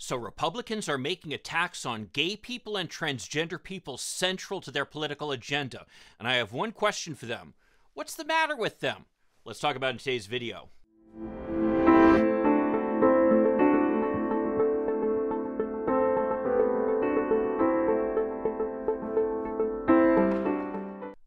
So Republicans are making attacks on gay people and transgender people central to their political agenda. And I have one question for them. What's the matter with them? Let's talk about it in today's video.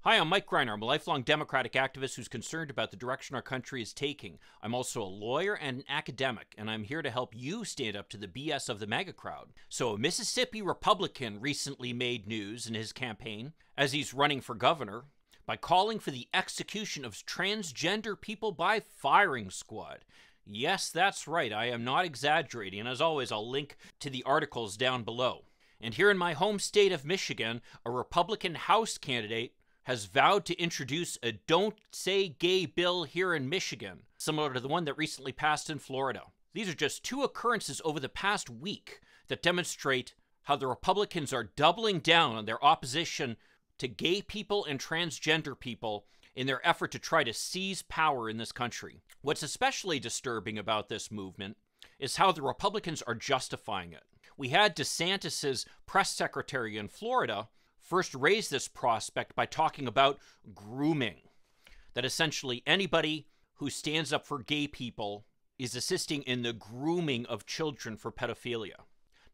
Hi, I'm Mike Greiner. I'm a lifelong Democratic activist who's concerned about the direction our country is taking. I'm also a lawyer and an academic, and I'm here to help you stand up to the BS of the MAGA crowd. So a Mississippi Republican recently made news in his campaign, as he's running for governor, by calling for the execution of transgender people by firing squad. Yes, that's right. I am not exaggerating. And as always, I'll link to the articles down below. And here in my home state of Michigan, a Republican House candidate has vowed to introduce a Don't Say Gay bill here in Michigan, similar to the one that recently passed in Florida. These are just two occurrences over the past week that demonstrate how the Republicans are doubling down on their opposition to gay people and transgender people in their effort to try to seize power in this country. What's especially disturbing about this movement is how the Republicans are justifying it. We had DeSantis's press secretary in Florida first raise this prospect by talking about grooming, that essentially anybody who stands up for gay people is assisting in the grooming of children for pedophilia.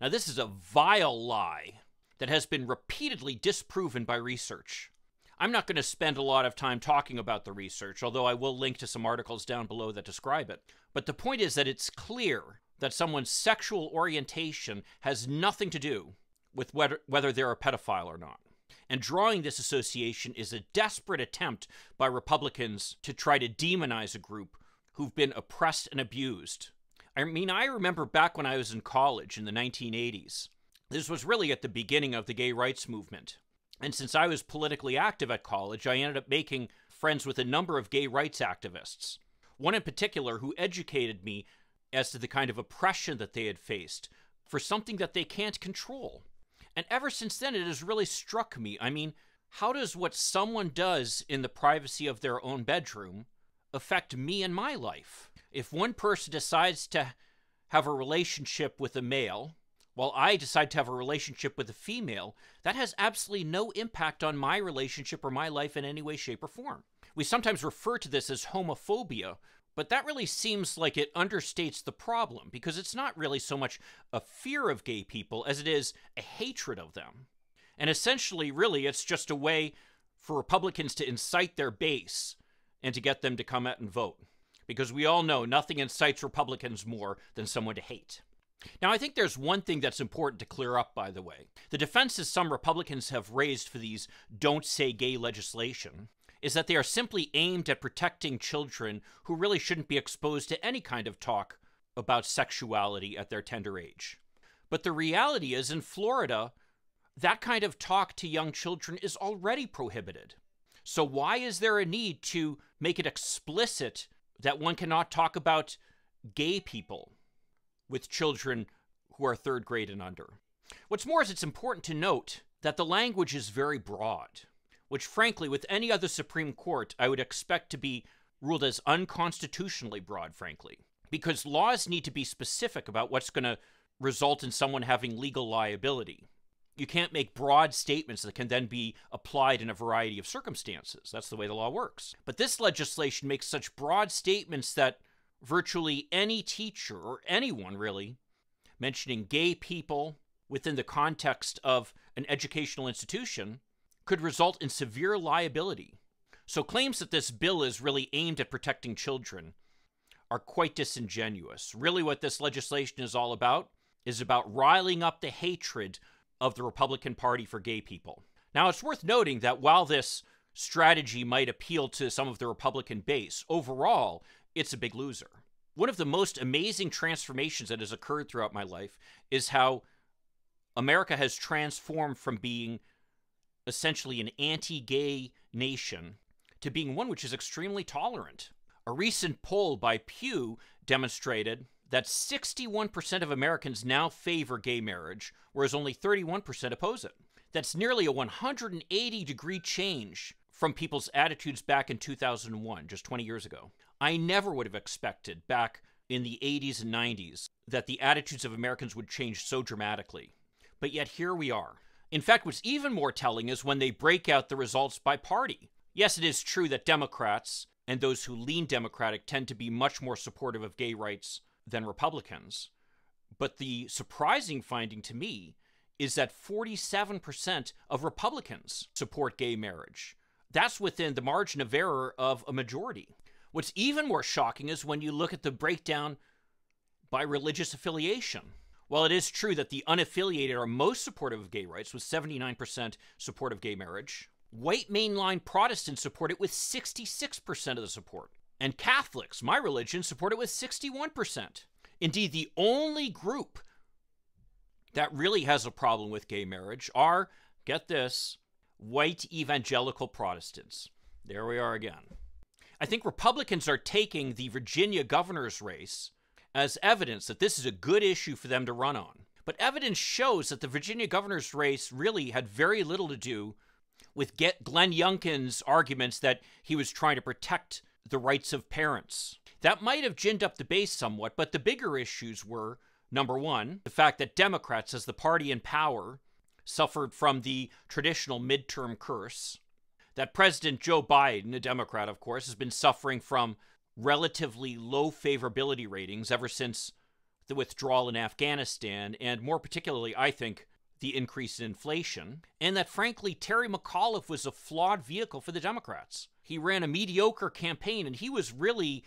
Now, this is a vile lie that has been repeatedly disproven by research. I'm not going to spend a lot of time talking about the research, although I will link to some articles down below that describe it. But the point is that it's clear that someone's sexual orientation has nothing to do with whether they're a pedophile or not. And drawing this association is a desperate attempt by Republicans to try to demonize a group who've been oppressed and abused. I mean, I remember back when I was in college in the 1980s, this was really at the beginning of the gay rights movement. And since I was politically active at college, I ended up making friends with a number of gay rights activists. One in particular who educated me as to the kind of oppression that they had faced for something that they can't control. And ever since then, it has really struck me. I mean, how does what someone does in the privacy of their own bedroom affect me and my life? If one person decides to have a relationship with a male, while I decide to have a relationship with a female, that has absolutely no impact on my relationship or my life in any way, shape, or form. We sometimes refer to this as homophobia, but that really seems like it understates the problem, because it's not really so much a fear of gay people as it is a hatred of them. And essentially, really, it's just a way for Republicans to incite their base and to get them to come out and vote. Because we all know nothing incites Republicans more than someone to hate. Now, I think there's one thing that's important to clear up, by the way. The defenses some Republicans have raised for these Don't Say Gay legislation is that they are simply aimed at protecting children who really shouldn't be exposed to any kind of talk about sexuality at their tender age. But the reality is, in Florida, that kind of talk to young children is already prohibited. So why is there a need to make it explicit that one cannot talk about gay people with children who are third grade and under? What's more is it's important to note that the language is very broad, which frankly, with any other Supreme Court, I would expect to be ruled as unconstitutionally broad, frankly, because laws need to be specific about what's going to result in someone having legal liability. You can't make broad statements that can then be applied in a variety of circumstances. That's the way the law works. But this legislation makes such broad statements that virtually any teacher, or anyone really, mentioning gay people within the context of an educational institution could result in severe liability. So claims that this bill is really aimed at protecting children are quite disingenuous. Really what this legislation is all about is about riling up the hatred of the Republican Party for gay people. Now, it's worth noting that while this strategy might appeal to some of the Republican base, overall, it's a big loser. One of the most amazing transformations that has occurred throughout my life is how America has transformed from being essentially an anti-gay nation to being one which is extremely tolerant. A recent poll by Pew demonstrated that 61% of Americans now favor gay marriage, whereas only 31% oppose it. That's nearly a 180-degree change from people's attitudes back in 2001, just 20 years ago. I never would have expected back in the 80s and 90s that the attitudes of Americans would change so dramatically. But yet here we are. In fact, what's even more telling is when they break out the results by party. Yes, it is true that Democrats and those who lean Democratic tend to be much more supportive of gay rights than Republicans. But the surprising finding to me is that 47% of Republicans support gay marriage. That's within the margin of error of a majority. What's even more shocking is when you look at the breakdown by religious affiliation. While it is true that the unaffiliated are most supportive of gay rights, with 79% support of gay marriage, white mainline Protestants support it with 66% of the support. And Catholics, my religion, support it with 61%. Indeed, the only group that really has a problem with gay marriage are, get this, white evangelical Protestants. There we are again. I think Republicans are taking the Virginia governor's race as evidence that this is a good issue for them to run on. But evidence shows that the Virginia governor's race really had very little to do with Glenn Youngkin's arguments that he was trying to protect the rights of parents. That might have ginned up the base somewhat, but the bigger issues were, number one, the fact that Democrats, as the party in power, suffered from the traditional midterm curse, that President Joe Biden, a Democrat, of course, has been suffering from relatively low favorability ratings ever since the withdrawal in Afghanistan, and more particularly, I think, the increase in inflation, and that, frankly, Terry McAuliffe was a flawed vehicle for the Democrats. He ran a mediocre campaign, and he was really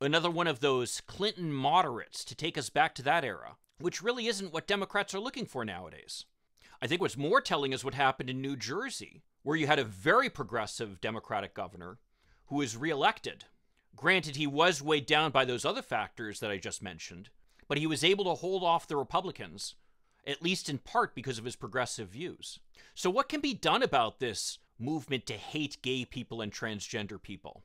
another one of those Clinton moderates, to take us back to that era, which really isn't what Democrats are looking for nowadays. I think what's more telling is what happened in New Jersey, where you had a very progressive Democratic governor who was reelected. Granted, he was weighed down by those other factors that I just mentioned, but he was able to hold off the Republicans, at least in part because of his progressive views. So what can be done about this movement to hate gay people and transgender people?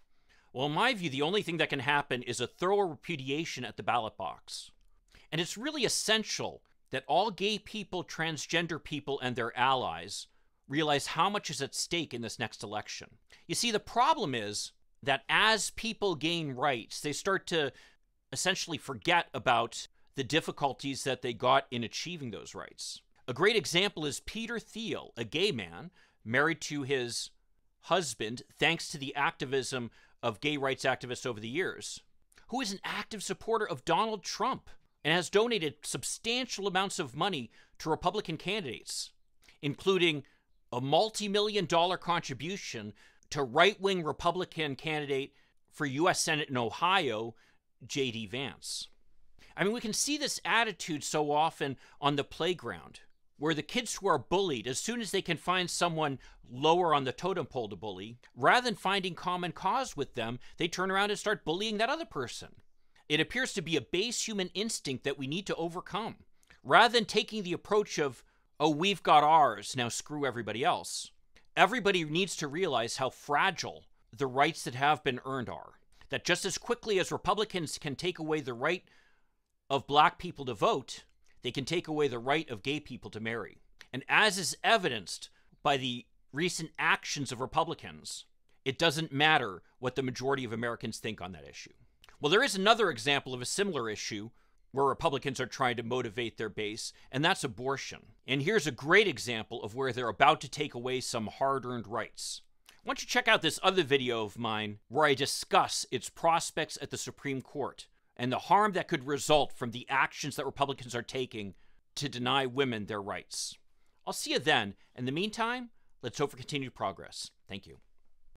Well, in my view, the only thing that can happen is a thorough repudiation at the ballot box. And it's really essential that all gay people, transgender people, and their allies realize how much is at stake in this next election. You see, the problem is that as people gain rights, they start to essentially forget about the difficulties that they got in achieving those rights. A great example is Peter Thiel, a gay man married to his husband thanks to the activism of gay rights activists over the years, who is an active supporter of Donald Trump and has donated substantial amounts of money to Republican candidates, including a multi-million-dollar contribution to right-wing Republican candidate for U.S. Senate in Ohio, J.D. Vance. I mean, we can see this attitude so often on the playground, where the kids who are bullied, as soon as they can find someone lower on the totem pole to bully, rather than finding common cause with them, they turn around and start bullying that other person. It appears to be a base human instinct that we need to overcome, rather than taking the approach of, oh, we've got ours, now screw everybody else. Everybody needs to realize how fragile the rights that have been earned are, that just as quickly as Republicans can take away the right of black people to vote, they can take away the right of gay people to marry. And as is evidenced by the recent actions of Republicans, it doesn't matter what the majority of Americans think on that issue. Well, there is another example of a similar issue where Republicans are trying to motivate their base, and that's abortion. And here's a great example of where they're about to take away some hard-earned rights. Why don't you check out this other video of mine where I discuss its prospects at the Supreme Court and the harm that could result from the actions that Republicans are taking to deny women their rights. I'll see you then. In the meantime, let's hope for continued progress. Thank you.